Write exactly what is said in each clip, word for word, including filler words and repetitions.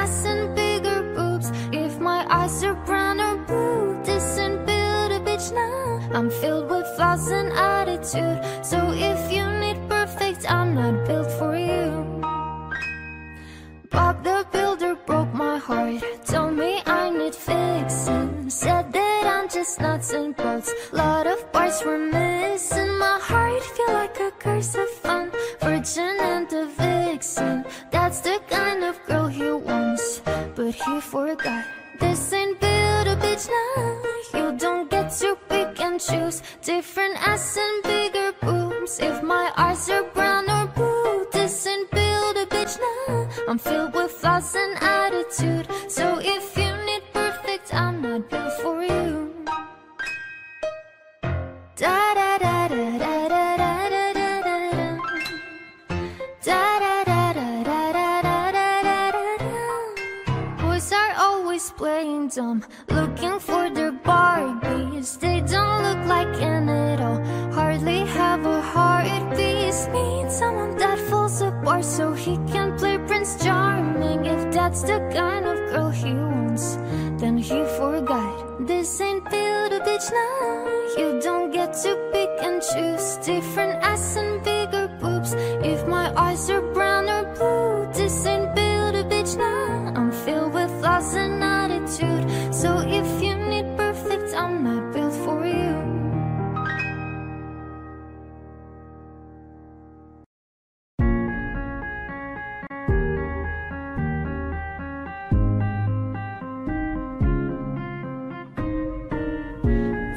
ass and bigger boobs. If my eyes are brown or blue, dissing build a bitch now. I'm filled with flaws and attitude, so if you need perfect, I'm not built for you. Bob the Builder broke my heart, told me I need fixing. Said that I'm just nuts and bolts, lot of parts were missing. My heart feel like a curse I found, virgin and a vixen. That's the kind of girl he wants, but he forgot. This ain't build a bitch now. You don't get to pick and choose, different ass and bigger boobs. If my eyes are brown or blue, this ain't build a bitch now. I'm filled with flaws and attitude, so if you need perfect, I'm not built for you. Da da da da da. Playing dumb, looking for their Barbies. They don't look like an at all, hardly have a heartbeat. Need someone that falls apart so he can play Prince Charming. If that's the kind of girl he wants, then he forgot. This ain't build a bitch now. You don't get to pick and choose, different ass and bigger boobs. If my eyes are brown or blue, this ain't build a bitch now. I'm filled with flaws and attitude, so if you need perfect, I'm not built for you.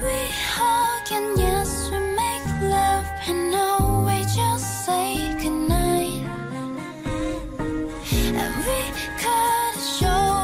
We hug and yes, we make love, and no, we just say goodnight. And we could show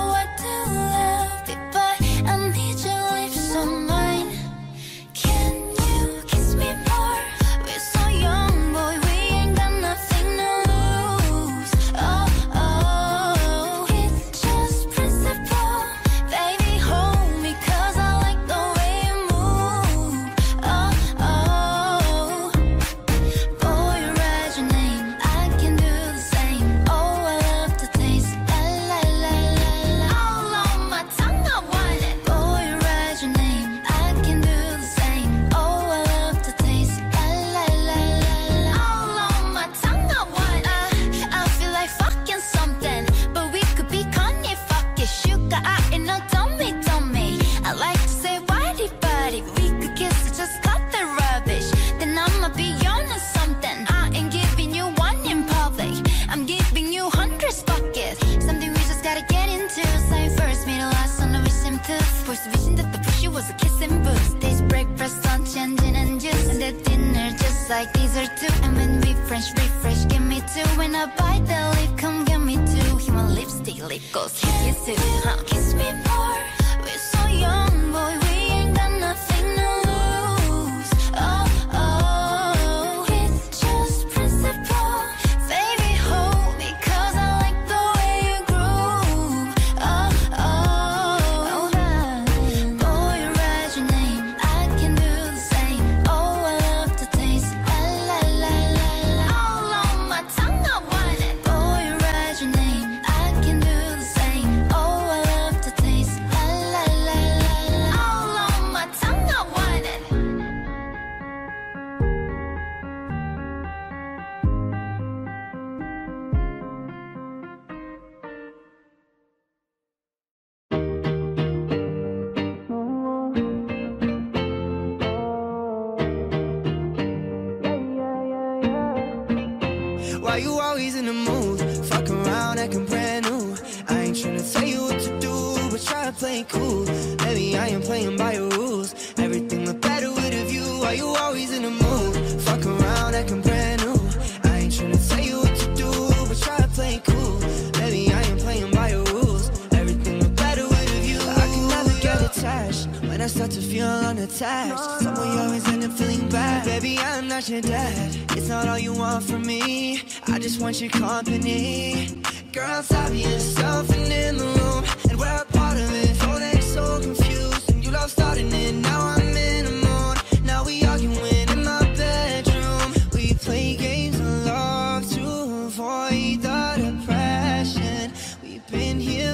like these are two, and when we French refresh, give me two. When I bite the lip, come get me two. Human lipstick, lip goes kiss you too, huh? Kiss me more. We're so young, boy. We ain't got nothing to lose. Oh.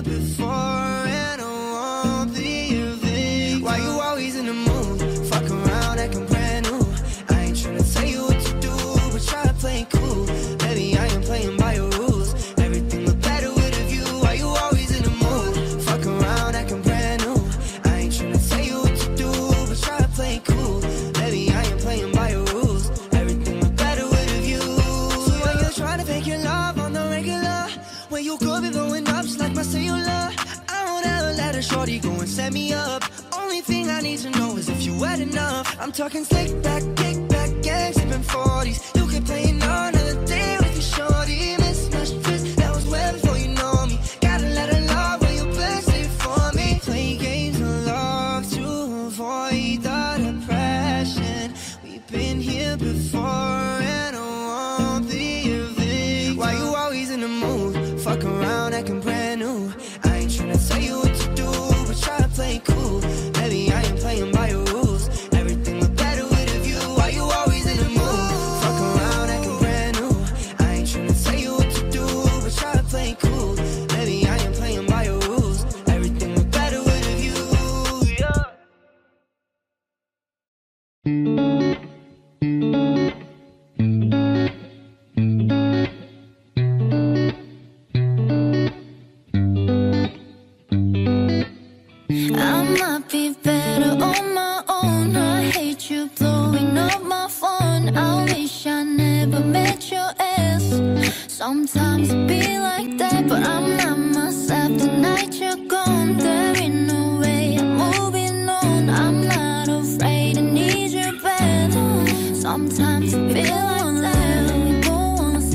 it before, and I won't be a victim. Why you always in the mood? Fuck around, acting brand new. I ain't tryna tell you what to do, but try to play it cool. Baby, I ain't playing by your rules. Everything look better with a view. Why you always in the mood? Fuck around, acting brand new. I ain't tryna tell you what to do, but try to play it cool. Baby, I ain't playing by your rules. Everything look better with a view. So when you're trying to fake your love on the regular, when you could be blowing up just like my cellular, I won't ever let a shorty go and set me up. Only thing I need to know is if you wet enough. I'm talking slick back, kick back, gang, sipping forties. You can play another day with your shorty. Mismatched twist, that was well before you know me. Gotta let her love where you best it for me. Play games of love to avoid the depression. We've been here before. Fuck around, acting brand new. I ain't tryna tell you what to do, but try to play it cool. Baby, I ain't playing by your rules. Everything look better with a view. Why you always in the mood? Fuck around, acting brand new. I ain't tryna tell you what to do, but try to play it cool. Baby, I ain't playing by your rules. Everything look better with a view. Yeah. Sometimes it be like that, but I'm not myself. The night you're gone, there ain't no way I'm moving on. I'm not afraid, I need you better. Sometimes it be like better that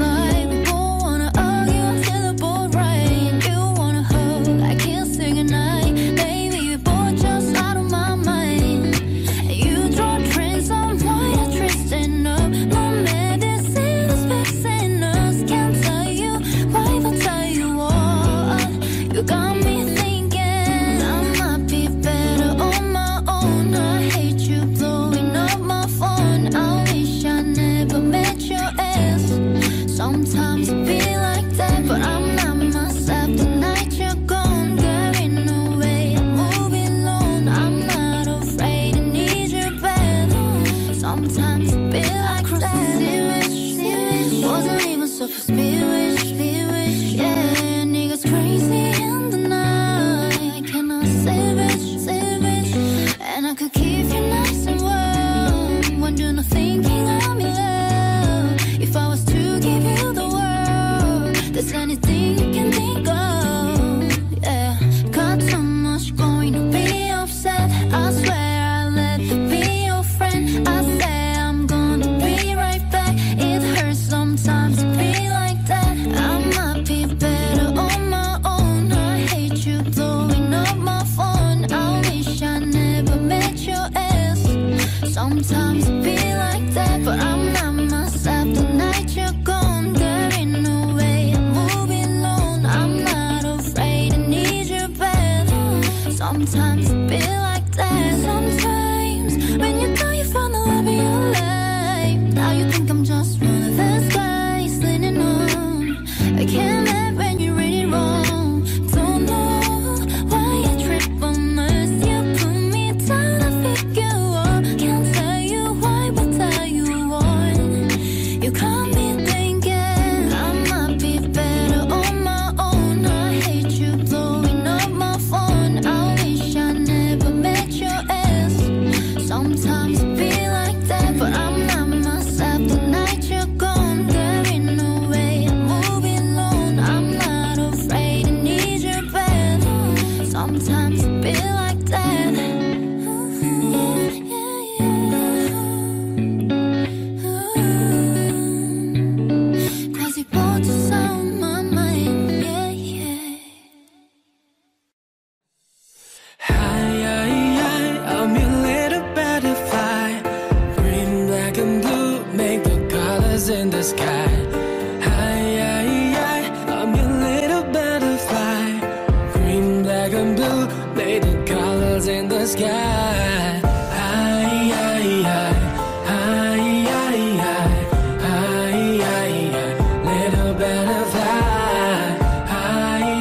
I,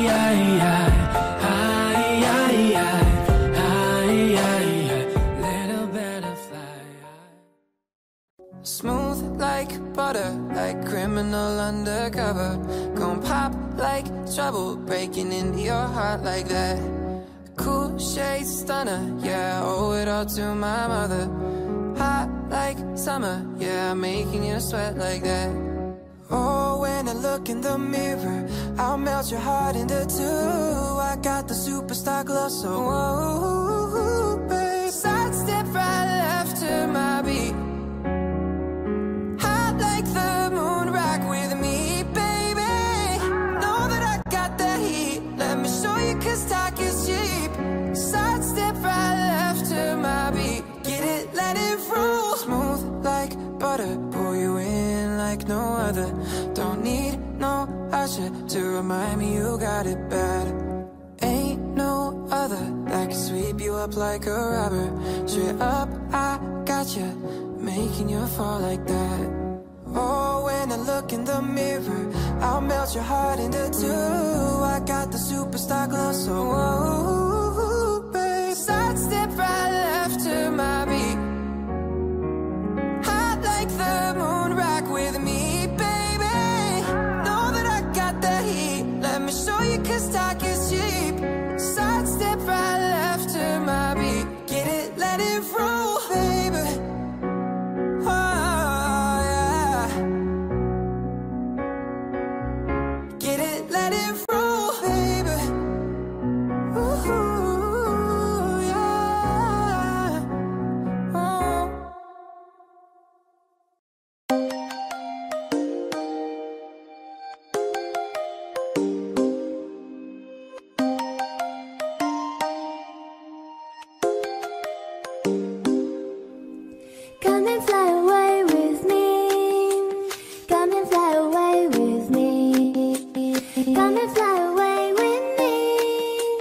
I, I breaking into your heart like that. Cool shade stunner, yeah, owe it all to my mother. Hot like summer, yeah, making you sweat like that. Oh, when I look in the mirror, I'll melt your heart into two. I got the superstar glow, so oh, babe. Side step right left to my beat. Hot like the moon, rock with me, baby. Know that I got the heat. Let me show you, cause talk is cheap. Side step right left to my beat. Get it, let it roll. Smooth like butter, pull you in like no other. Don't need no usher to remind me you got it bad. Ain't no other that can sweep you up like a robber. Straight up, I got you, making you fall like that. Oh, when I look in the mirror, I'll melt your heart into two. I got the superstar glow, so oh, babe. Side step right left to my beat. Hot like the moon, rock with me, baby. Know that I got the heat. Let me show you, cause talk is cheap. Side step right left to my beat. Get it, let it roll, baby. Oh, yeah. Get it, let it roll, baby. Ooh, yeah. Oh. Come and fly away with me. Come and fly away with me. Come and fly away with me.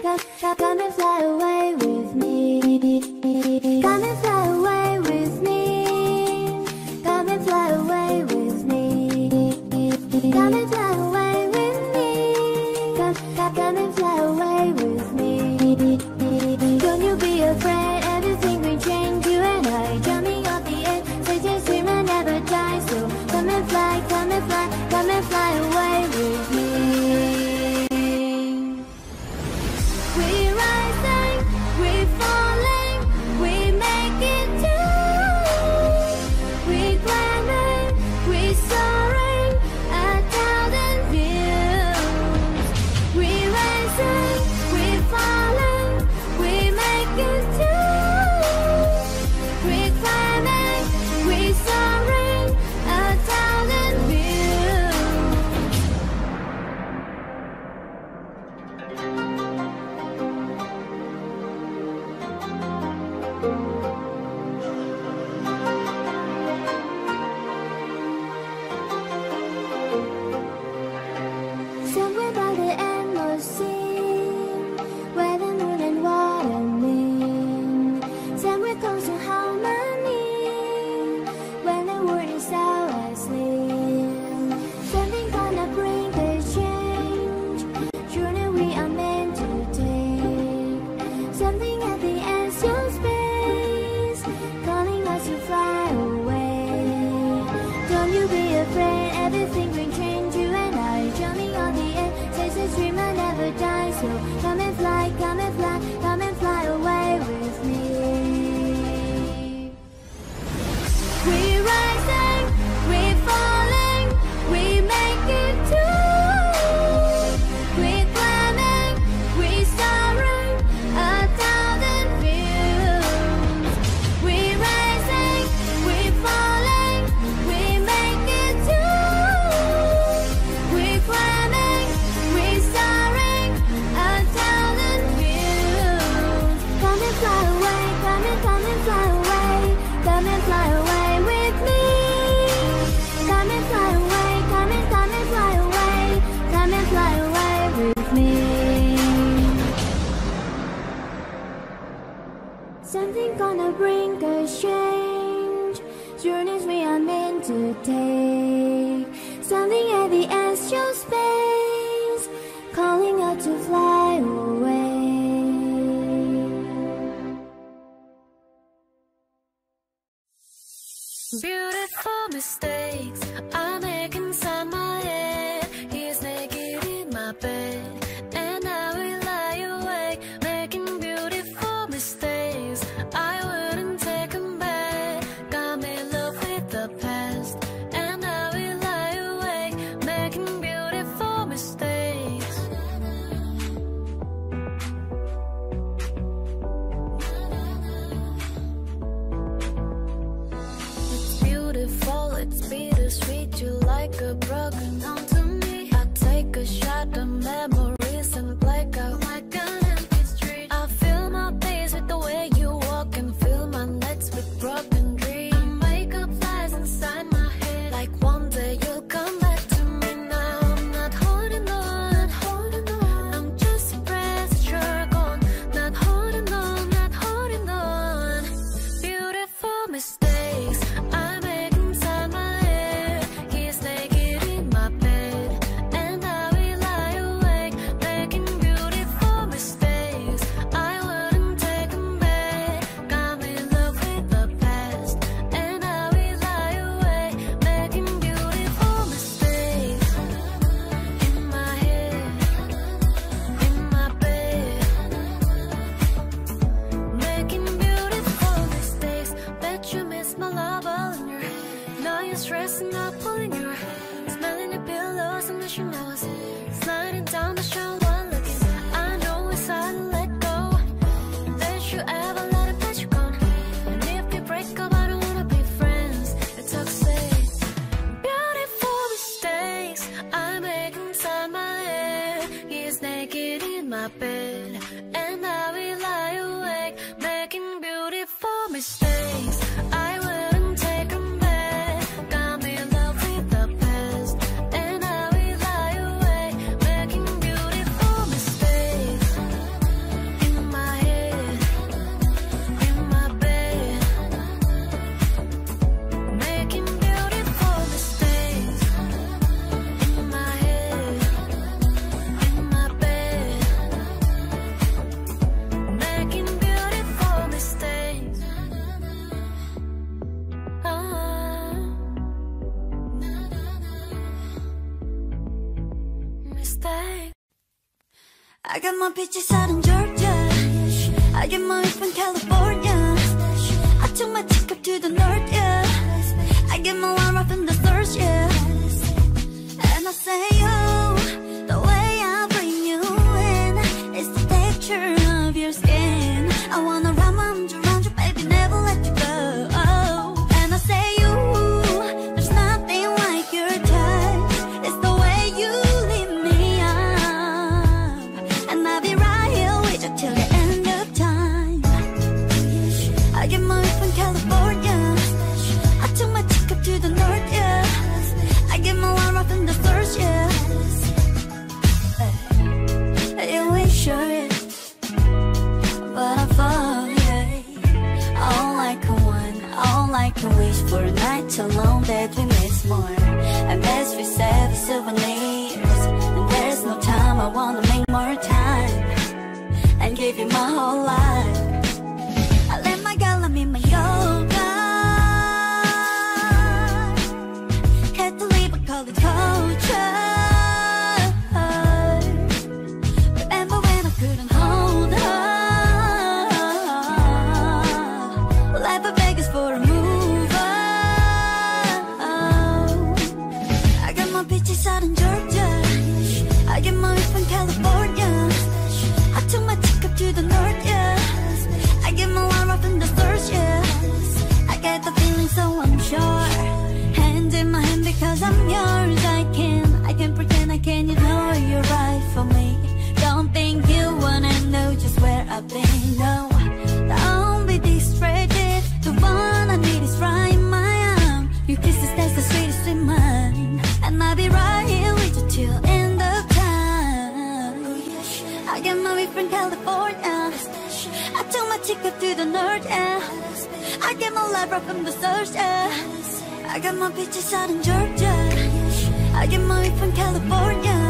Come, come and fly away with me. Come and fly away with me. Come and fly away with me. Come and fly away with me. Come, come, come and fly away with me. Don't you be afraid, everything will change, you and I jumping off the edge. Such a swim and never die. So come and fly, come and fly, come and fly away with me. We're rising, we're falling, we make it too. We're climbing, we're soaring, a thousand views. We're rising, we're falling, we make it too. We're climbing, we're soaring, a thousand views. Somewhere by the endless sea, where the moon and water meet. Somewhere close to harmony, when the world is out at sleep. Something gonna bring the change, surely we are meant to take. Something at the end of space, calling us to fly away. Don't you be afraid, everything will change, you and I jumping on the edge. Says this dream I never die, so come and fly, come and fly, come and fly away with me. We're rising, we're falling, we make it too. We're climbing, we're soaring, a thousand views. We're rising, we're falling, we make it too. We're climbing, we're soaring, a thousand views. Come and fly away, come and come and fly away, come and fly away with me. Come and fly away, come and come and fly away, come and fly away with me. Something gonna bring a change, journeys we are meant to take. Something at the astral space, calling out to fly away. Beautiful mistakes I make inside my head. He's naked in my bed. I got my peaches out in Georgia, I got my from California, I took my tick up to the north, yeah, I get my warm up in the thirst, yeah, and I say, oh, the way I bring you in is the texture of your skin. I wanna round you, round you, baby, never let you go, oh. And I say, ooh, there's nothing like your touch, it's the way you leave me up, and I'll be right here with you till the end of time. I get my from California, I took my chick up to the north, yeah, I get my warm up in the first, yeah, yeah, we sure is, but I fall, yeah, all I can want, all I can wish for a night so long that we miss more, and best we save the souvenirs, and there's no time, I wanna make more time, and give you my whole life. I let my girl, I'm in my yoga, had to leave, I call it culture. Remember when I couldn't hold her? Life in Vegas for a move on. I got my peaches out in Georgia, I get my from California, I took my chick up to the north, yeah, I get my warm up in the thirst, yeah, I get the feeling so I'm sure. Hand in my hand because I'm yours, I can, I can pretend, I can, you know you're right for me. Don't think you wanna know just where I've been, no. Don't be distracted, the one I need is right in my arm. Your kisses, that's the sweetest in mine, and I'll be right here with you till end of time. I get my way from California, I took my chick up to the north, yeah, I get my love right from the source, yeah. I got my peaches out in Georgia, I get my from California,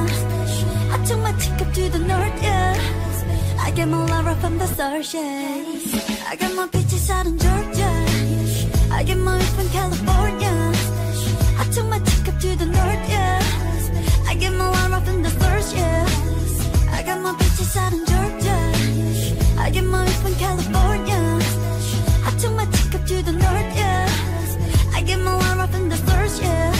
I took my chick up to the north, yeah, I get my love from the stars, yeah. I got my peaches out in Georgia, I get my from California, I took my chick up to the north, yeah, I get my love from the stars, yeah. I got my peaches out in Georgia, I get my from California, I took my chick up to the north, yeah, I get my warm up in the first, yeah.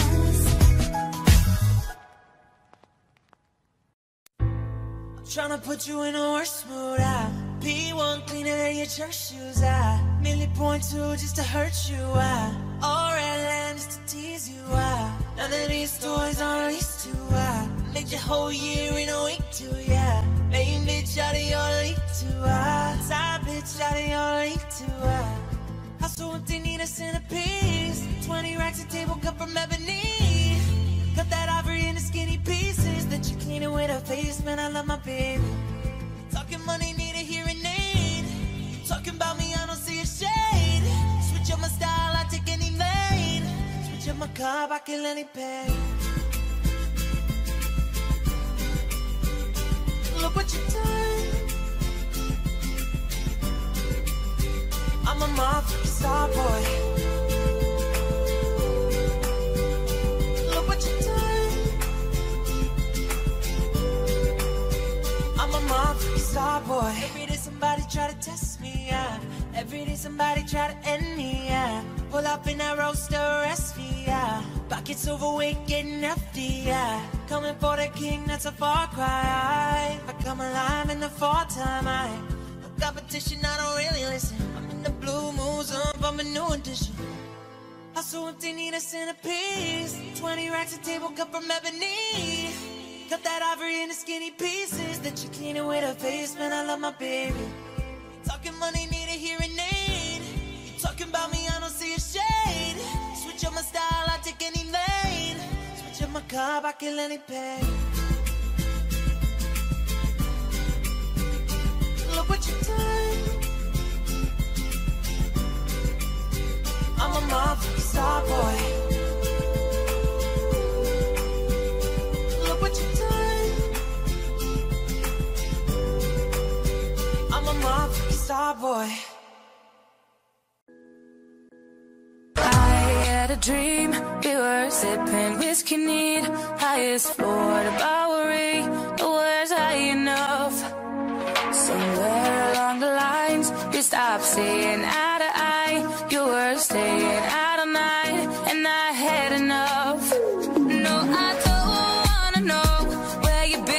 I'm tryna put you in a worse mood, I P one cleaner than your church shoes, I merely point two just to hurt you, I all red land just to tease you, I Now that these toys are leased to I made your whole year in a week to yeah. Main bitch out of your league to I side bitch out of your league to I house so empty need a centerpiece. Twenty racks a table cut from ebony. Cut that ivory into skinny pieces. That you clean it with a face, man, I love my baby. Talking money need a hearing aid. Talking about me, I don't see a shade. Switch up my style, I take any lane. Switch up my car, I kill any pain. Look what you done. I'm a motherfucking star boy. Boy. Every day somebody try to test me, yeah. Every day somebody try to end me, yeah. Pull up in that roaster, S V, yeah. Pockets overweight, getting hefty, yeah. Coming for the king, that's a far cry. I come alive in the fall time, I. The competition, I don't really listen. I'm in the blue moon zone, I'm a new edition. I'm so empty, need a centerpiece. Twenty racks a table cut from ebony. Cut that ivory into skinny pieces. That you clean it with a face, man, I love my baby. Talking money, need a hearing aid. You're talking about me, I don't see a shade. Switch up my style, I take any lane. Switch up my car, I kill any pain. Look what you done. I'm a motherfucking star boy. Star boy. I had a dream, we were sipping whiskey neat, highest floor to Bowery, the words high enough. Somewhere along the lines, we stopped seeing eye to eye, you were staying out of mind, and I had enough. No, I don't wanna know where you've been.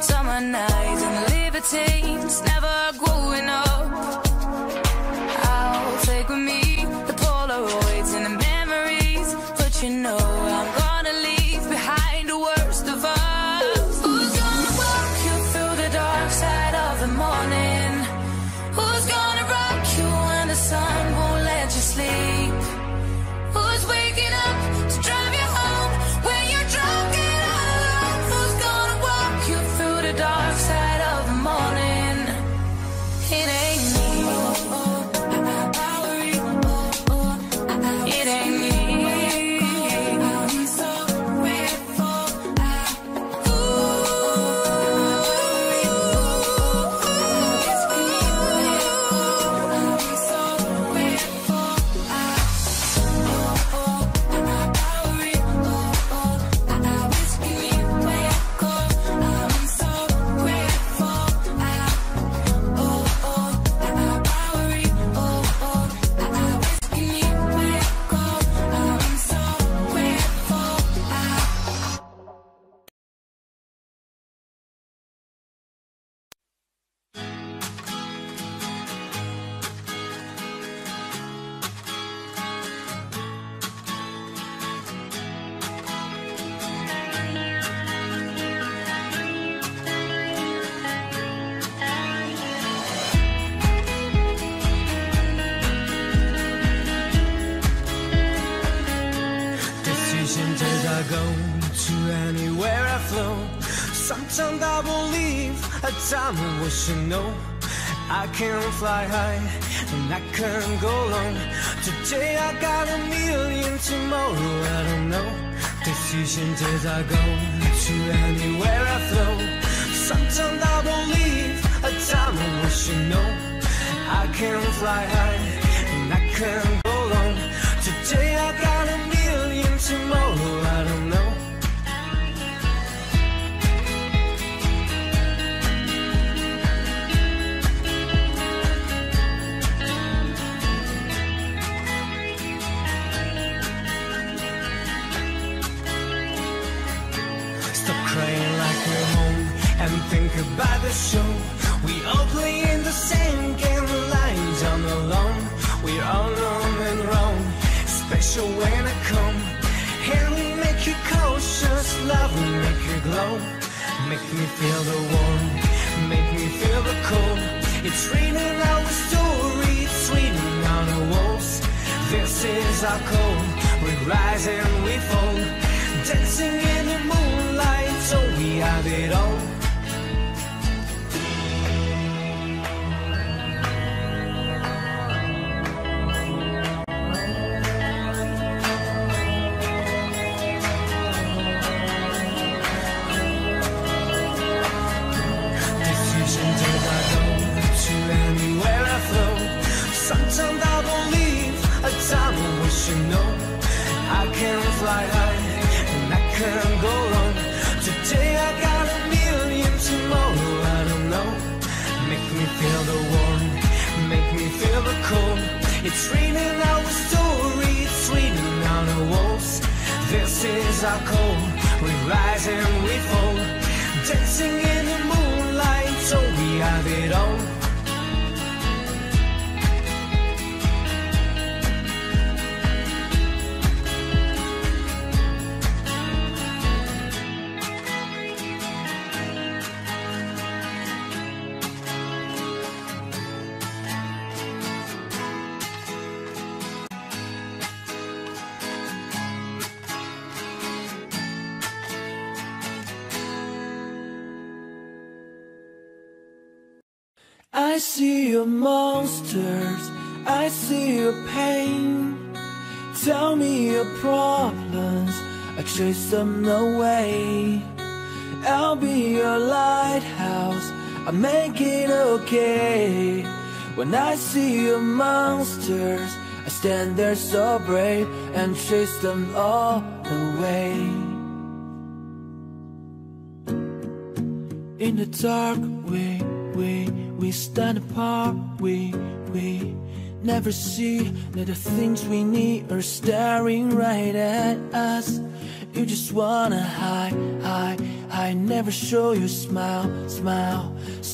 Summer nights and libertines, never growing up. I'll take with me the Polaroids and the memories, but you know I'm gonna leave behind the worst of us. Who's gonna walk you through the dark side of the morning? Who's gonna rock you when the sun won't let you sleep? Who's waking up to drive you home when you're drunk? Dark side of the morning, it ain't me. It ain't me. I'm so grateful. I'm so grateful. I'm so I'm wishing, no, I can't fly high, and I can't go long. Today I got a million, tomorrow I don't know. Decisions as I go, to anywhere I flow. Sometimes I believe, a time I wish you know I can fly high and I can go long. Today I got a million, tomorrow I don't know. Think about the show. We all play in the same game, lying down alone. We're all numb and wrong, special when I come. Here we make you cautious, love will make you glow. Make me feel the warm, make me feel the cold. It's raining our story, it's raining on the walls. This is our call, we rise and we fall. Dancing in the moonlight, so we have it all. I see your monsters, I see your pain. Tell me your problems, I chase them away. I'll be your lighthouse, I'll make it okay. When I see your monsters, I stand there so brave and chase them all away. In the dark we, we We stand apart, we, we never see that the things we need are staring right at us. You just wanna hide, hide, hide, never show your smile, smile.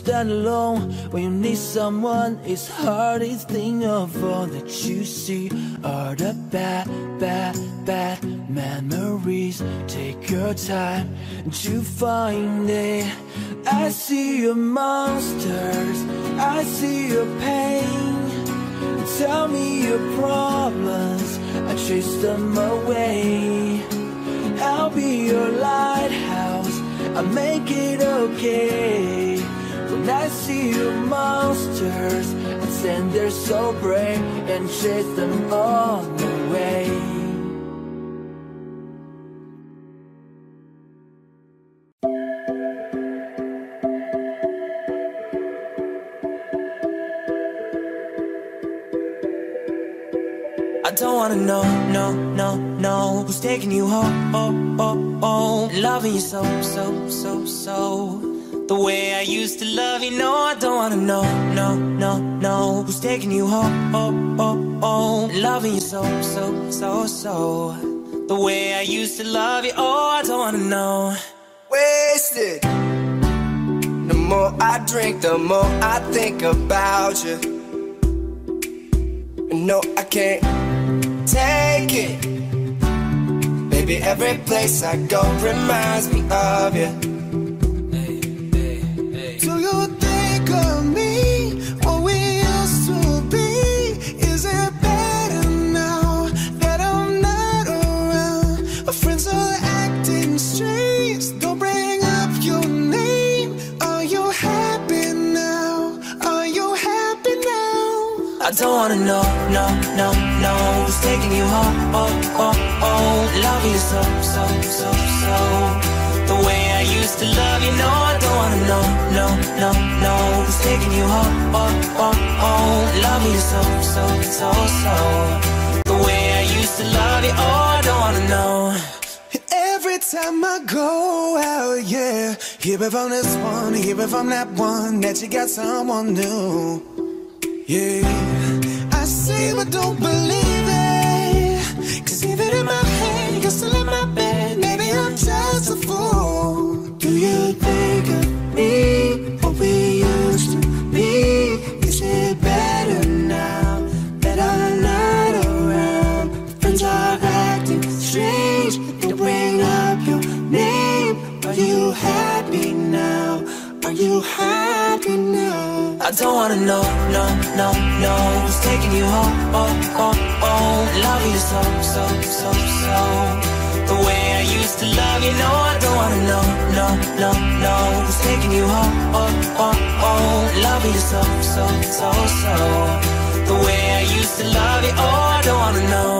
Stand alone when you need someone, it's hard to think of all that you see are the bad, bad, bad memories. Take your time to find it. I see your monsters, I see your pain. Tell me your problems, I chase them away. I'll be your lighthouse, I'll make it okay. When I see your monsters, I stand there so brave and chase them all away. Don't wanna know, no, no, no, who's taking you home, oh, oh, oh, loving you so, so, so, so, the way I used to love you, no, I don't wanna know, no, no, no, who's taking you home, oh, oh, oh, loving you so, so, so, so, the way I used to love you, oh, I don't wanna know. Wasted. The more I drink, the more I think about you. No, I can't take it, baby, every place I go reminds me of you. Hey, hey, hey. Do you think of me, what we used to be? Is it better now that I'm not around? Our friends are acting strange, don't bring up your name. Are you happy now? Are you happy now? I don't wanna know, no, no. No, who's taking you home, oh, oh, oh, loving you so, so, so, so, the way I I used to love you. No, I don't wanna know, no, no, no. It's taking you home, home, home, home. Love me so, so, so, so. The way I used to love you. Oh, I don't wanna know. Every time I go out, yeah, hear it from this one, hear it from that one, that you got someone new. Yeah, I see but don't believe it, 'cause even in my head, you're still in my bed. Maybe I'm just a fool. Do you think of me, what we used to be? Is it better now that I'm not around? Friends are acting strange, they bring up your name. Are you happy now? Are you happy now? I don't wanna know, no, no, no. It's taking you home, home, home, home. Love you so, so, so, so. The way I used to love you, no, I don't wanna know, no, no, no. It's taking you home, home, home, home. Love you so, so, so, so. The way I used to love you, oh, I don't wanna know.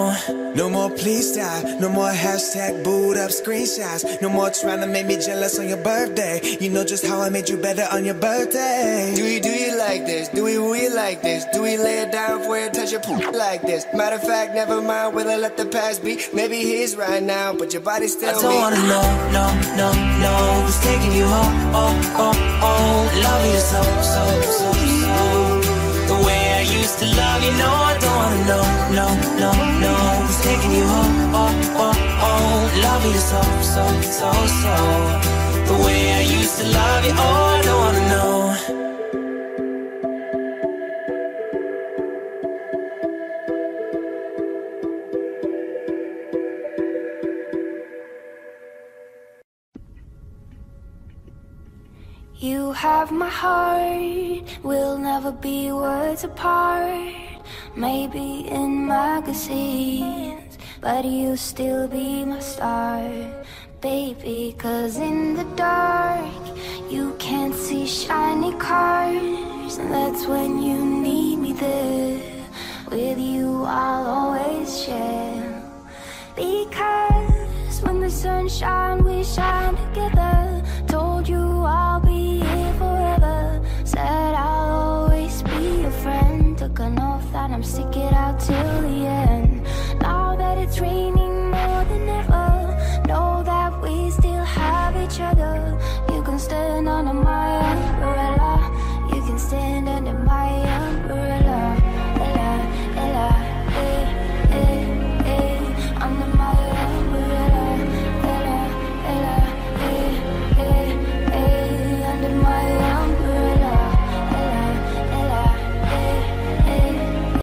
No more please stop, no more hashtag boot up screenshots. No more trying to make me jealous on your birthday. You know just how I made you better on your birthday. Do you, do you like this? Do we, we like this? Do we lay it down for you, touch your poop like this? Matter of fact, never mind, will I let the past be? Maybe he's right now, but your body's still me. I don't me. Wanna know, no, no, no. It's taking you home, home, home, home. Love you so, so, so, so. The way I used to love you, no, I don't wanna know, no, no, no. It's taking you home, home, home, home. Love you so, so, so, so. The way I used to love you, oh, I don't wanna know. You have my heart, we'll never be worlds apart. Maybe in magazines, but you'll still be my star. Baby, 'cause in the dark, you can't see shiny cars. And that's when you need me there. With you I'll always share. Because when the sun shines, we shine together. Told you I'll be here forever. Said I'll always be your friend. Took an oath that I'm stick it out till the end. Now that it's raining more than ever, know that we still have each other. You can stand under my umbrella. You can stand under my umbrella. Ella, Ella, eh, eh, eh. Under my umbrella. Ella, Ella, eh. Hey, hey, under my umbrella. Ella, Ella, hey, hey,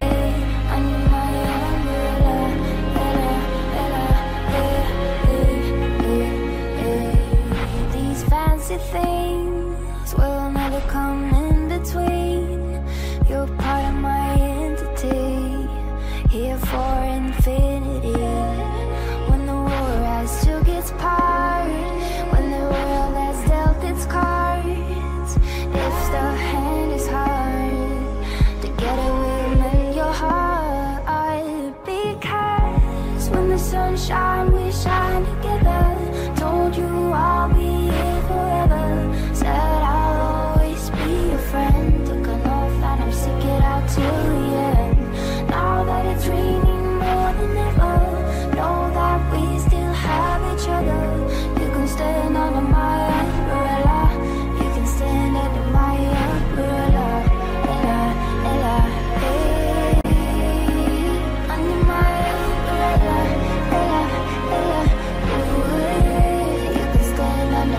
hey. Under my umbrella. Ella, Ella, hey, hey, hey, hey. These fancy things will never come in between. You're part of my entity, here for infinity. When the war has took its part, when the world its cards, if the hand is hard, together we'll mend your heart. Because when the sun shines, we shine together. Told you I'll be here forever. Said I'll always be your friend. Took an oath that I'm sick it out till the end. Now that it's raining more than ever, know that we still have each other. You can stand under my under my umbrella, Ella, Ella, ooh, you can stand under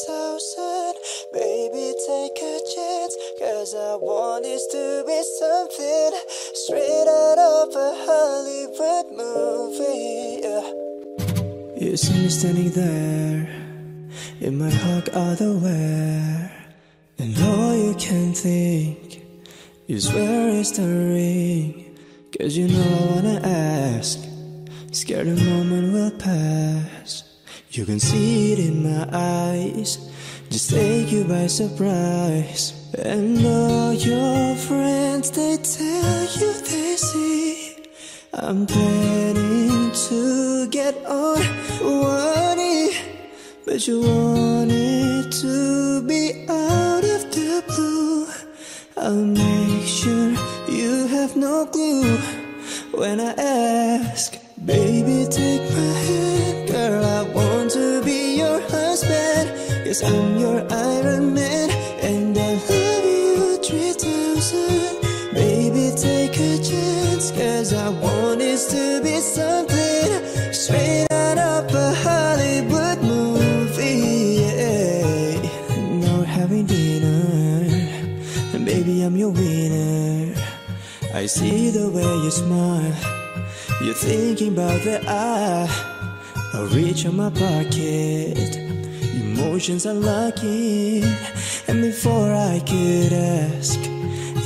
thousand. Baby, take a chance, cause I want this to be something straight out of a Hollywood movie, yeah. You see me standing there in my hug outerwear, and all you can think is where is the ring. Cause you know I wanna ask, scared the moment will pass. You can see it in my eyes, just take you by surprise. And all your friends, they tell you they see I'm planning to get on one knee. But you wanted to be out of the blue. I'll make sure you have no clue when I ask. Baby, take my hand, girl, I want to be your husband. Yes, I'm your Iron Man, and I love you three thousand. Baby, take a chance, cause I want this to be something straight out of a Hollywood movie, yeah. Now we're having dinner, and baby, I'm your winner. I see the way you smile, you're thinking about the eye. I reach on my pocket, emotions are lucky. And before I could ask,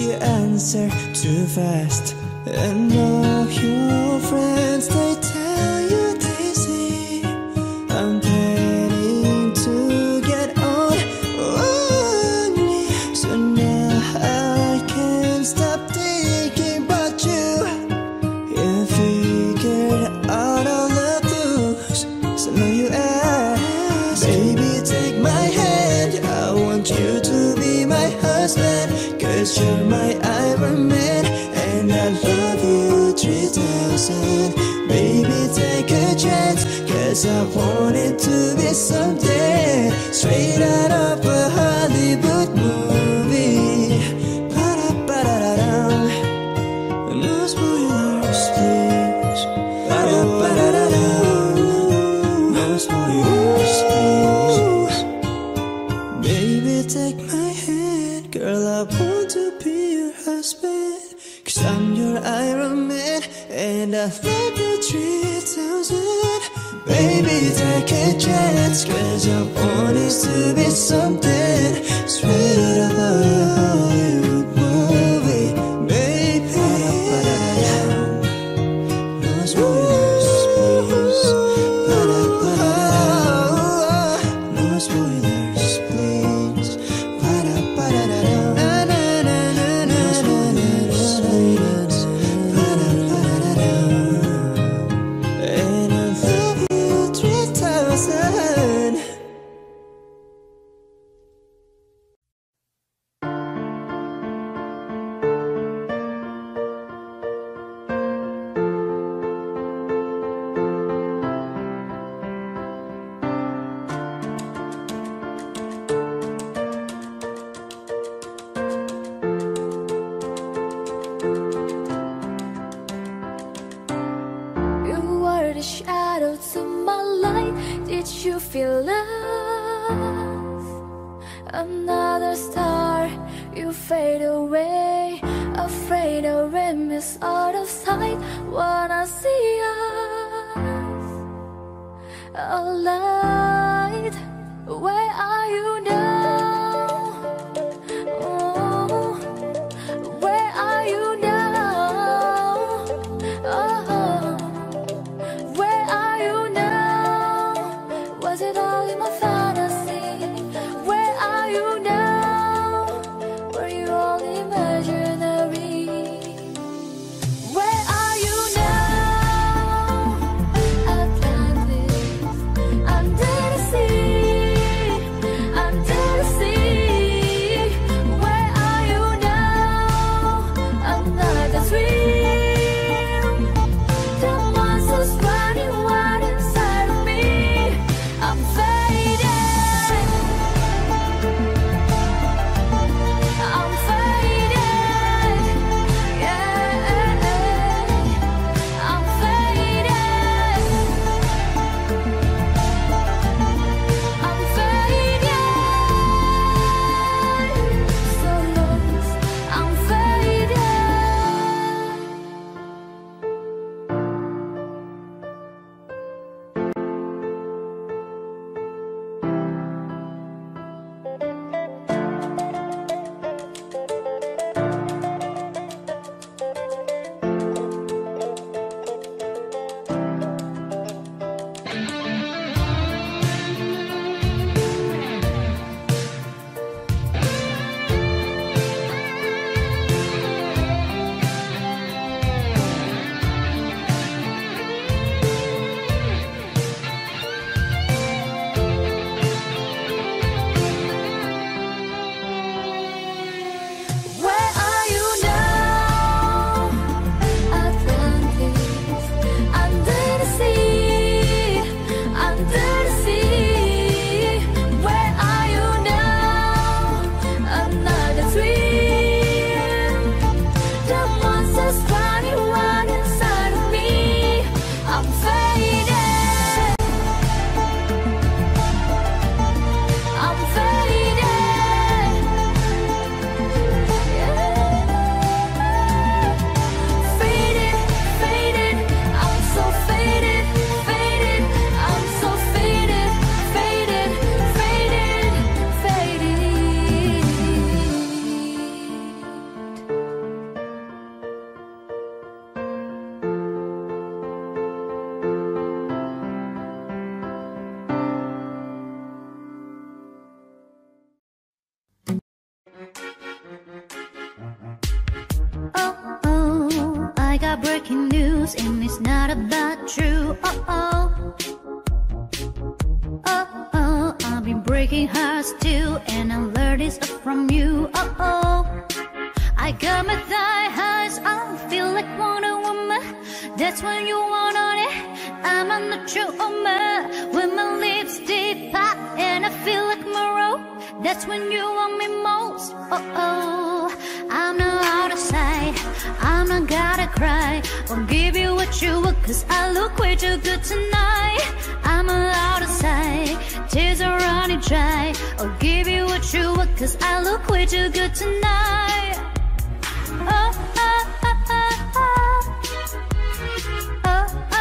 you answer too fast. And all your friends, they tell you they see I'm planning to get on one knee. So now I can't stop thinking about you. Cause you're my Iron Man, and I love you three thousand. Baby, take a chance, cause I want it to be something straight out of a Hollywood movie. Ba-da-ba-da-da-dum, lose for your speech. Ba-da-ba-da-da-dum, lose for your speech. Baby, take my hand, girl, I want to be your husband. Cause I'm your Iron Man, and I love you three thousand. Baby, take a chance, cause I want this to be something straight up a Hollywood movie. Baby, knows what there's please. Knows what there's please. I'm news, and it's not about you. Oh oh, oh oh, I'll be breaking hearts too, and I'll learn this up from you. Oh oh, I got my thigh highs, I feel like Wonder Woman. That's when you want on it. I'm on the true woman with my lips deep hot, and I feel like Moreau. That's when you want me most. Oh oh, I'm not out of sight, I'm not gonna cry. Won't give you what you want, cause I look way too good tonight. I'm not out of sight, tears are running dry. I'll give you what you want, cause I look way too good tonight. Oh oh oh oh oh, oh oh oh oh oh, oh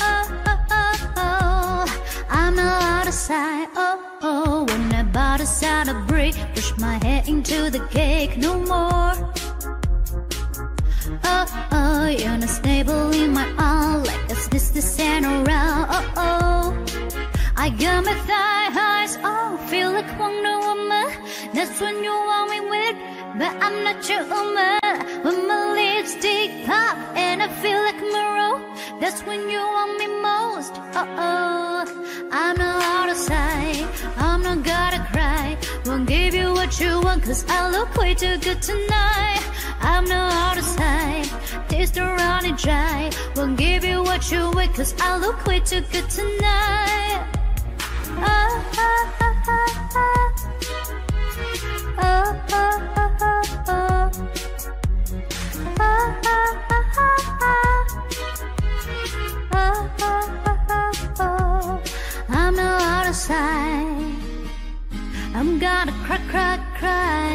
oh oh oh oh. I'm not out of sight, oh oh. When I bought a sound of break, push my head into the cake, no more. Oh oh, you're not stable in my arm, like it's this this and around. Oh oh, I got my thigh highs, oh, feel like Wonder Woman. That's when you want me with, but I'm not your woman. When my lipstick pop and I feel like Moreau, that's when you want me most. Oh oh, I'm not out of sight, I'm not gonna cry. Won't give you what you want, cause I look way too good tonight. I'm not out of sight, tears don't run and dry. Won't give you what you want, cause I look way too good tonight. Oh, oh, oh, oh, oh. Oh, oh, oh, oh, oh. Oh, oh, oh, oh, oh. Oh, oh, oh, oh, oh. I'm not out of sight, I'm gonna cry, cry, cry.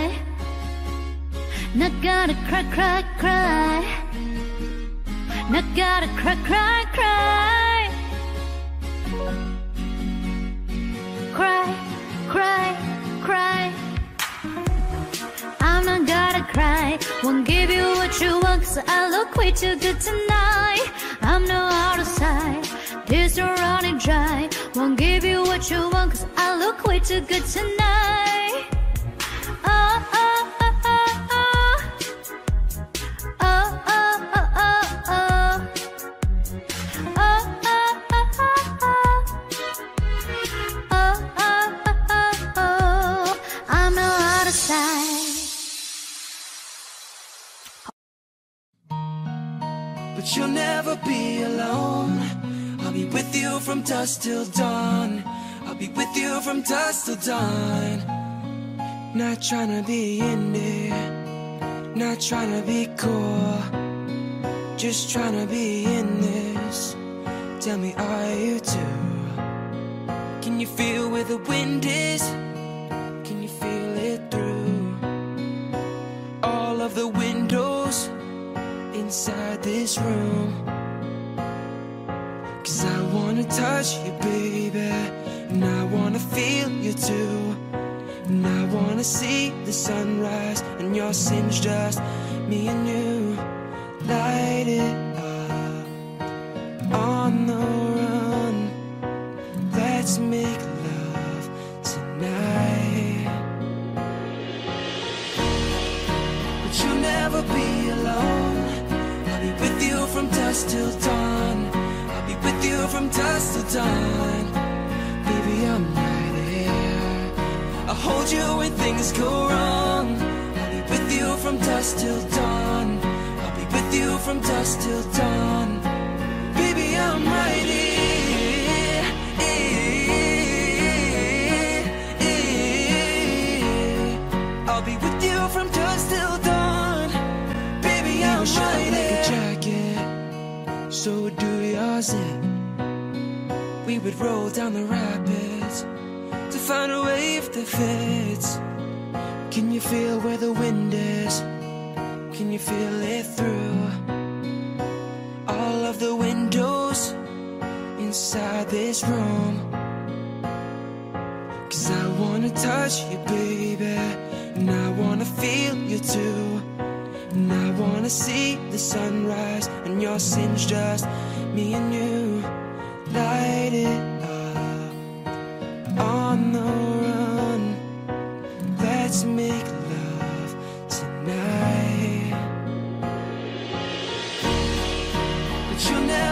Not gonna cry, cry, cry. Not gonna cry, cry, cry. Cry, cry, cry. I'm not gonna cry. Won't give you what you want, cause I look way too good tonight. I'm not out of sight, tears are running dry. Won't give you what you want, cause I look way too good tonight. Oh, oh, oh, oh, oh. Oh, oh, oh, oh, oh. Oh, oh, oh, oh, oh. Oh, oh, oh, oh, oh. I'm not out of sight. But you'll never be alone. I'll be with you from dusk till dawn. I'll be with you from dusk till dawn. Not trying to be in there, not trying to be cool, just trying to be in this. Tell me, are you too? Can you feel where the wind is? Can you feel it through all of the windows inside this room? Cause I wanna touch you, baby, and I wanna feel you too. And I wanna see the sunrise and your sins, just me and you. Light it up on the run. Let's make love tonight. But you'll never be alone. I'll be with you from dusk till dawn. I'll be with you from dusk till dawn. Baby, I'm right here. I'll hold you when things go wrong. I'll be with you from dusk till dawn. I'll be with you from dusk till dawn. Baby, I'm right here. I'll be with you from dusk till dawn. Baby, I'm right here. Like a jacket, so do yours. It. We would roll down the rapids, find a wave that fits. Can you feel where the wind is? Can you feel it through all of the windows inside this room? Cause I wanna touch you, baby, and I wanna feel you too. And I wanna see the sunrise and your sins, just me and you. Light it on the run. Let's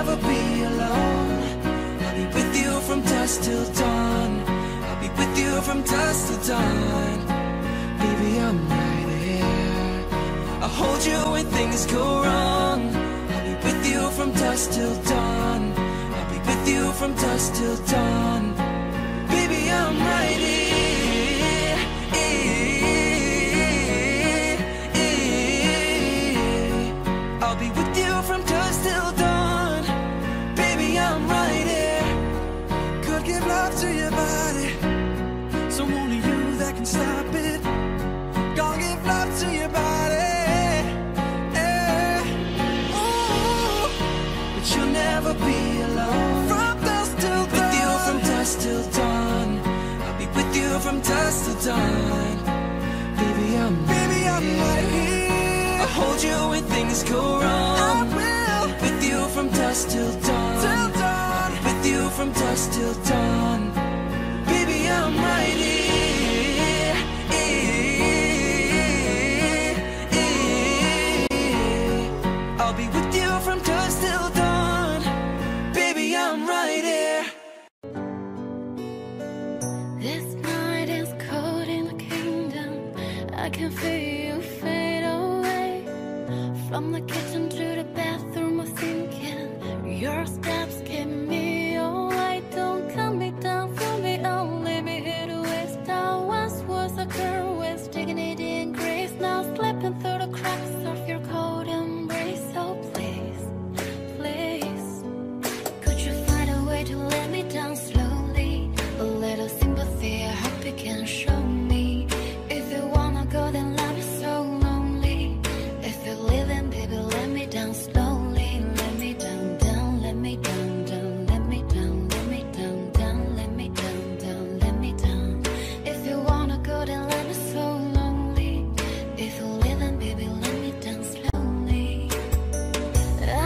never be alone. I'll be with you from dusk till dawn. I'll be with you from dusk till dawn. Baby, I'm right here. I'll hold you when things go wrong. I'll be with you from dusk till dawn. I'll be with you from dusk till dawn. Baby, I'm right here. I'll be with you from dusk till dawn. Baby, I'm right here. Could give love to your body, so only you that can stop it. Gonna give love to your body, yeah. Ooh, but you'll never be alone. From dusk till dawn. With you from dusk till dawn. I'll be with you from dusk till dawn. Baby, I'm Baby, right I'm here. Right here. I'll hold you when things go wrong. I will. With you from dusk till dawn. Till dawn. With you from dusk till dawn. Baby, I'm right here. I'll be with you from dusk till dawn. Baby, I'm right here. This night is cold in the kingdom. I can feel you fade away. From the kitchen to the bathroom, I'm thinking your steps keep me away. Don't cut me down, throw me on, leave me here to waste. I once was a girl with dignity and grace, now slipping through the cracks of your cold embrace. Oh please, please, could you find a way to let me down slowly? A little sympathy, I hope you can show me. If you wanna go, then let me so long. Living, baby, let me down slowly. Let me down, down, let me down, down. Let me down, let me down, down. Let me down, down, let me down. If you wanna go, then let me so lonely. If you're living, baby, let me down slowly. And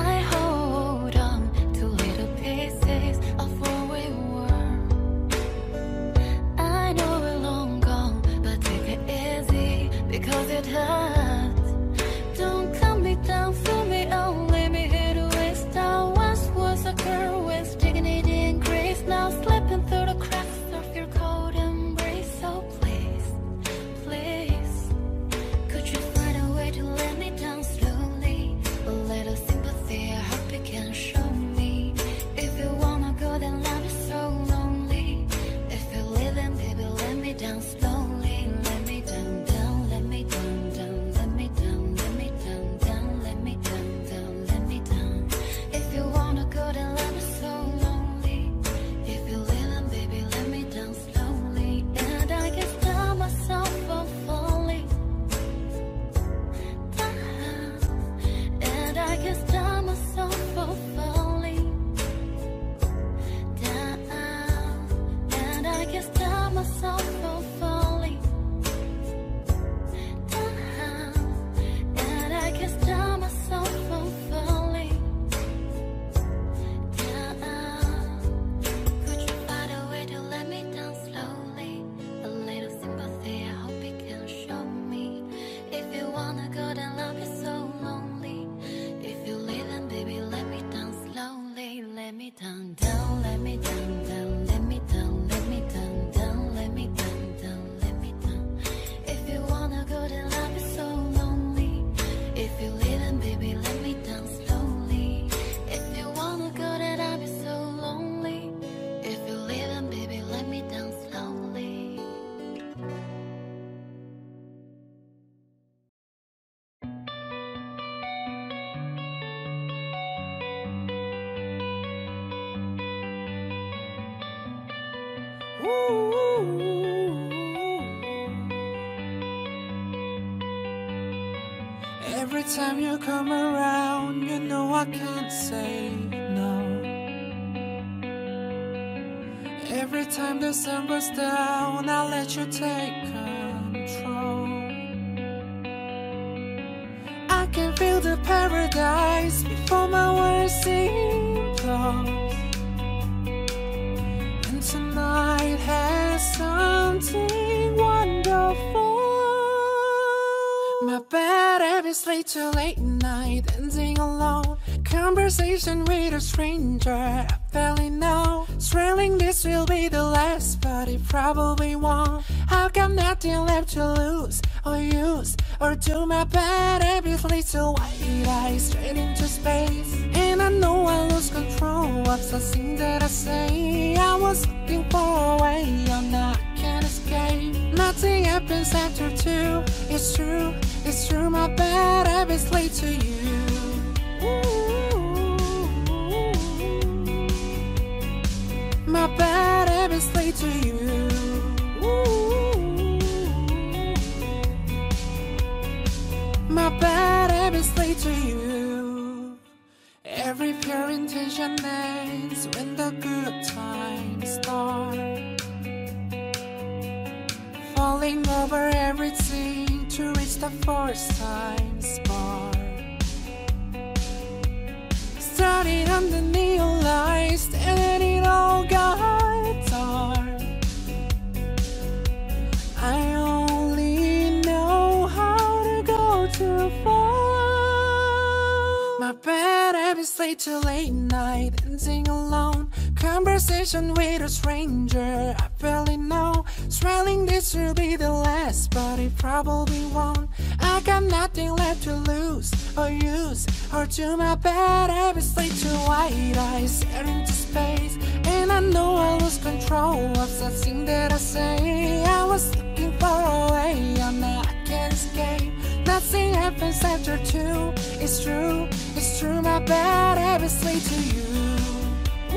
I hold on to little pieces of what we were. I know we're long gone, but take it easy, because it hurts. Every time you come around, you know I can't say no. Every time the sun goes down, I'll let you take control. I can feel the paradise before my words seem closed. And tonight has something wonderful. My bed, every late till late night, ending alone. Conversation conversation with a stranger. I barely know. Thrilling, this will be the last, but it probably won't. I've got nothing left to lose or use or do my bad habitually. So I fly straight into space, and I know I lose control of something that I say. I was looking for a way I'm not can escape. Nothing happens after two. It's true, it's true. My bad habits lead to you. My bad habits lead to you. My bad habits lead to you. Every pure intention ends when the good times start. Falling over everything to reach the first time spot. Starting on the neon lights, and then it all got dark. I only know how to go too far. My bad habits lead to late night dancing alone. Conversation with a stranger I barely know. Thrilling, this will be the last, but it probably won't. I got nothing left to lose or use or do. My bad habits lead to white eyes staring into space, and I know I lose control of something that I say. I was looking for a way I'm not, I can't escape. Nothing happens after two. It's true, it's true. My bad habits lead to you.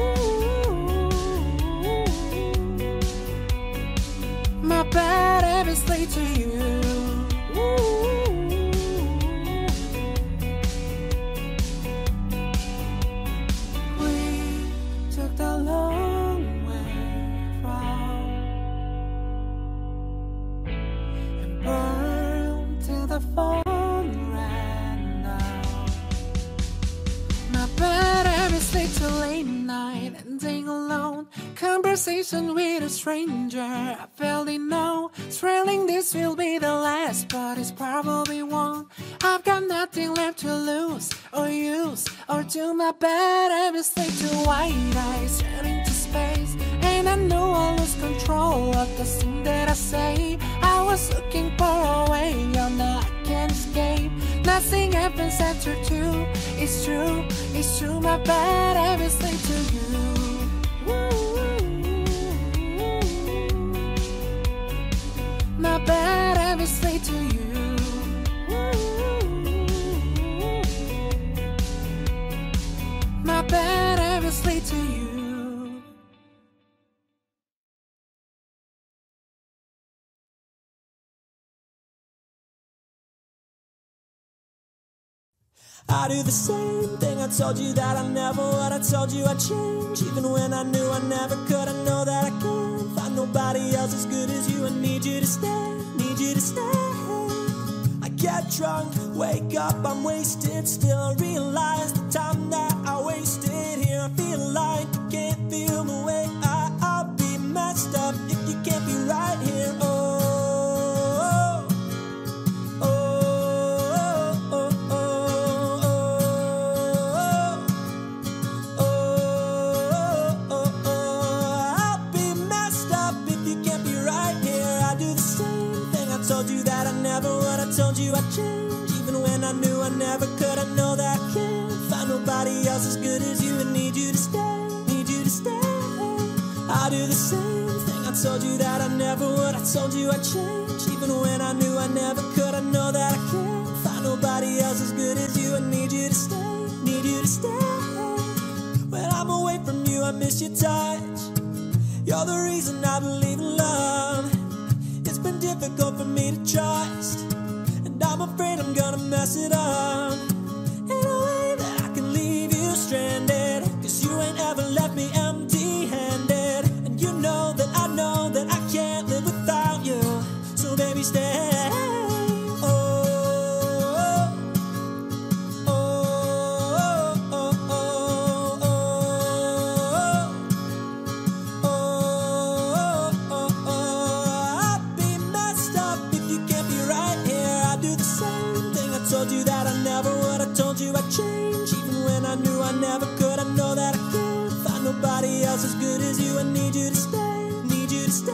Ooh. My bad habits lead to you. We took the long way round and burned till the phone ran out. My bad habits lead to late night ending alone. Conversation with a stranger I barely know. Thrilling, this will be the last, but it's probably won't. I've got nothing left to lose or use or do. My bad habits lead to white eyes staring into space, and I know I lose control of the thing that I say. I was looking for a way I'm not, I can't escape. Nothing happens after two. It's true, it's true. My bad habits lead to you. My bad habits lead to you. My bad habits lead to you. I do the same thing. I told you that I never would. I told you I'd change, even when I knew I never could. I know that I can't find nobody else as good as you. I need you to stay, need you to stay. I get drunk, wake up, I'm wasted still. I realize the time that I wasted here. I feel like you can't feel the way I, I'll be messed up if you can't be right here. Oh, change, even when I knew I never could. I know that I can't find nobody else as good as you. I need you to stay, need you to stay. I do the same thing. I told you that I never would. I told you I'd change, even when I knew I never could. I know that I can't find nobody else as good as you. I need you to stay, need you to stay. When I'm away from you, I miss your touch. You're the reason I believe in love. It's been difficult for me to trust. I'm afraid I'm gonna mess it up in a way that I can leave you stranded, cause you ain't ever left me empty-handed. And you know that I know that I can't live without you. So baby, stay. I told you that I never would. just as good as you. I need you to stay, need you to stay.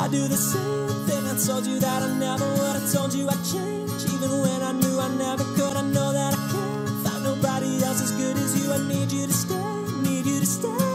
I do the same thing. I told you that I never would. I told you I'd change, even when I knew I never could. I know that I can't find nobody else as good as you. I need you to stay, need you to stay.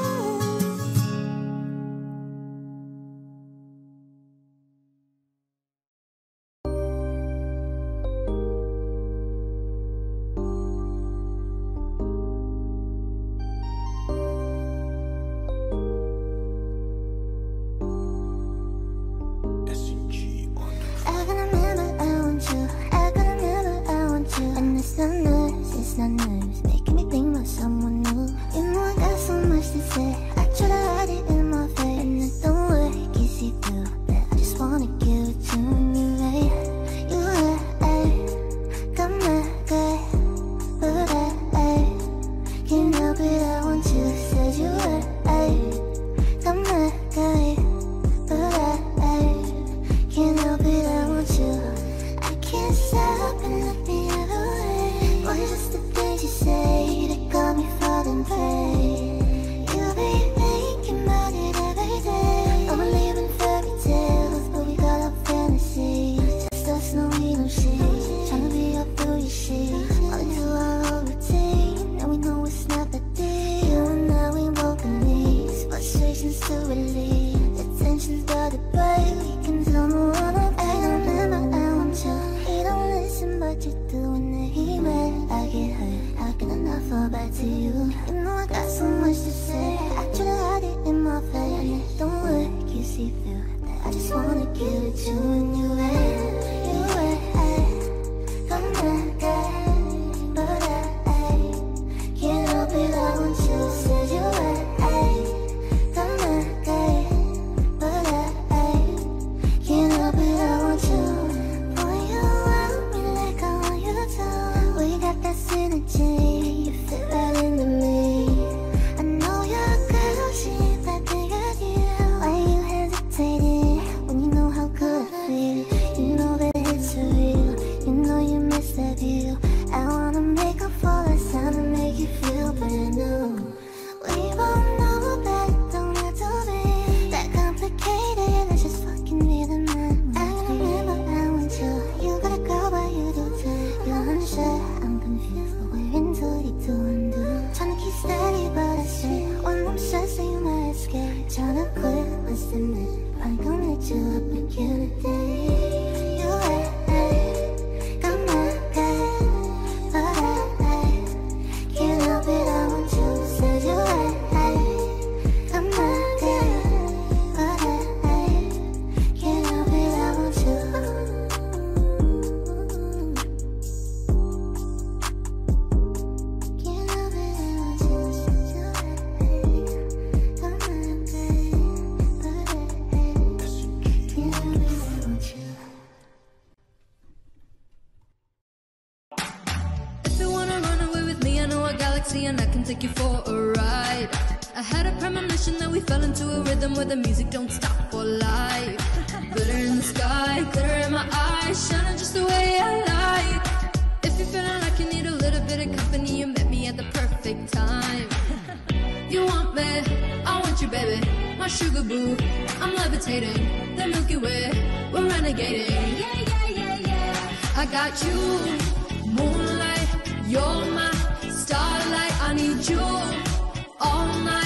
Moonlight, you're my starlight. I need you all night.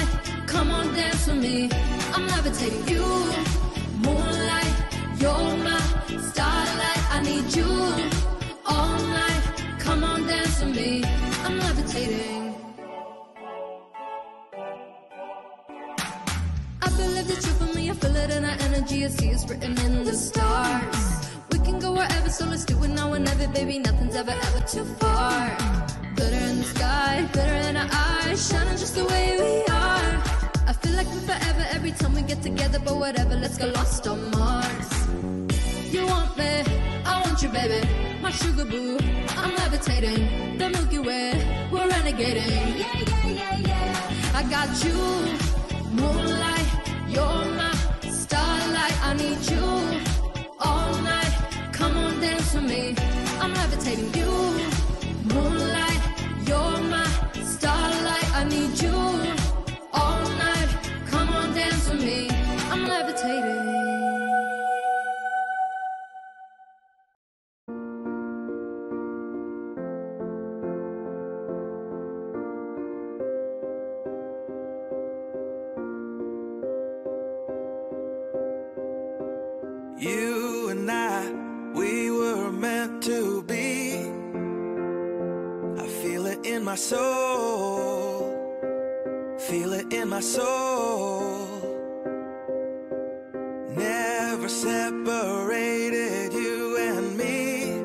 my soul, feel it in my soul. Never separated, you and me,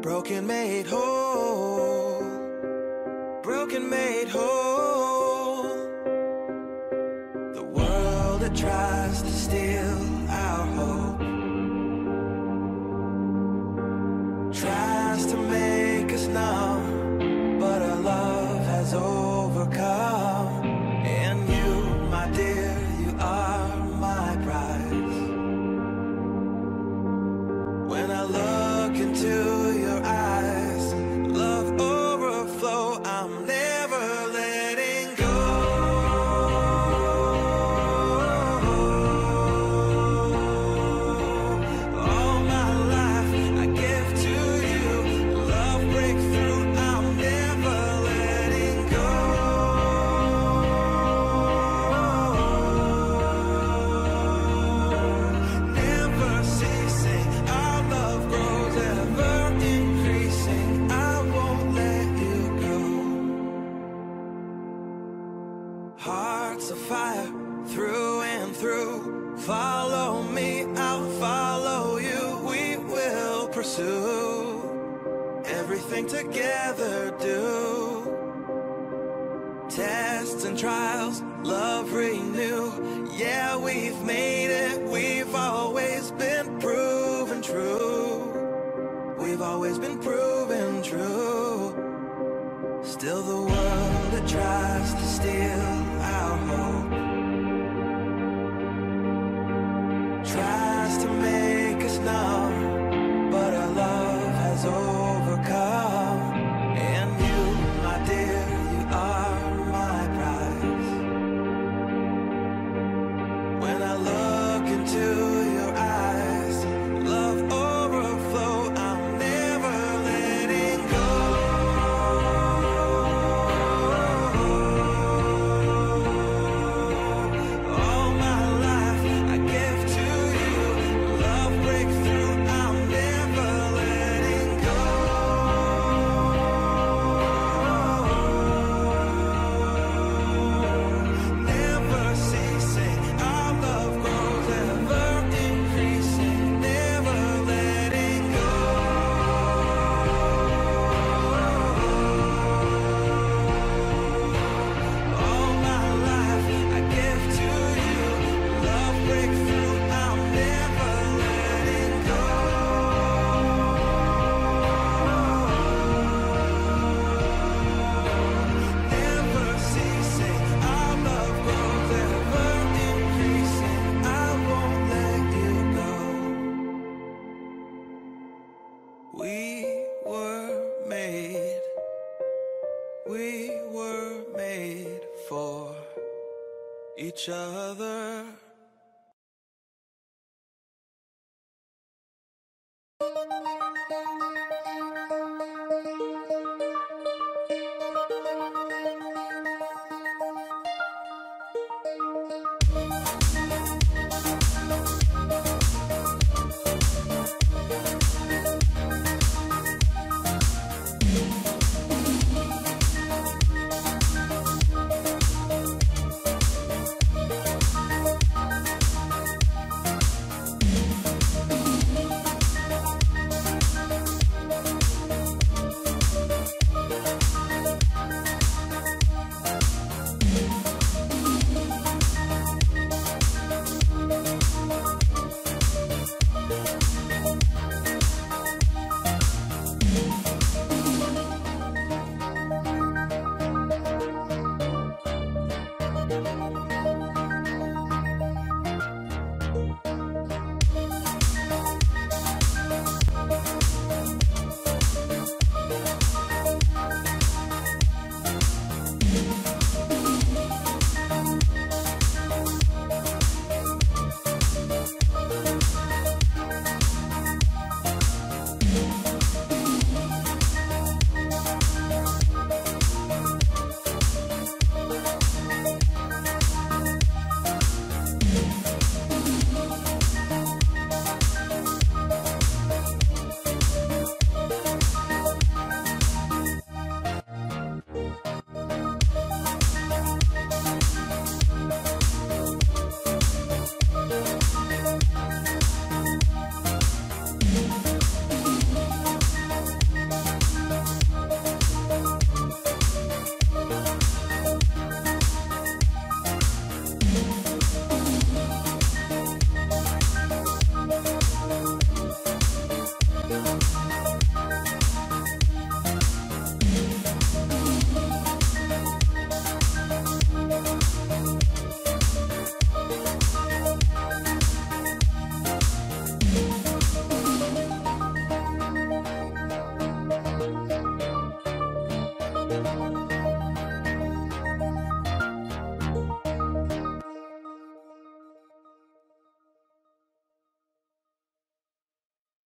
broken made whole, broken made whole. The world that tries to steal our hope tries to make us numb, but our love has overcome. And you, my dear, you are my prize. When I look into your eyes, love overflow, I'm never letting go. All my life I give to you, love breakthrough, I'm never letting go. Never ceasing, our love grows, ever increasing, I won't let you go. Hearts of fire, through and through, follow me, I'll follow you, we will pursue everything together do. Tests and trials, love renew. Yeah, we've made it, we've always been proven true. We've always been proven true. Still the world that tries to steal our hope tries to make us numb, but our love has overcome. And you, my dear, you are my prize. When I look into your eyes, love overflow, I'm never letting go. All my life I give to you, love breakthrough, I'm never letting go. Never ceasing, our love grows, ever increasing, never letting go. All my life I give to you, love breakthrough, I'm never letting go. Never ceasing, our love grows, ever increasing, I won't let you go. We were made, we were made for each other.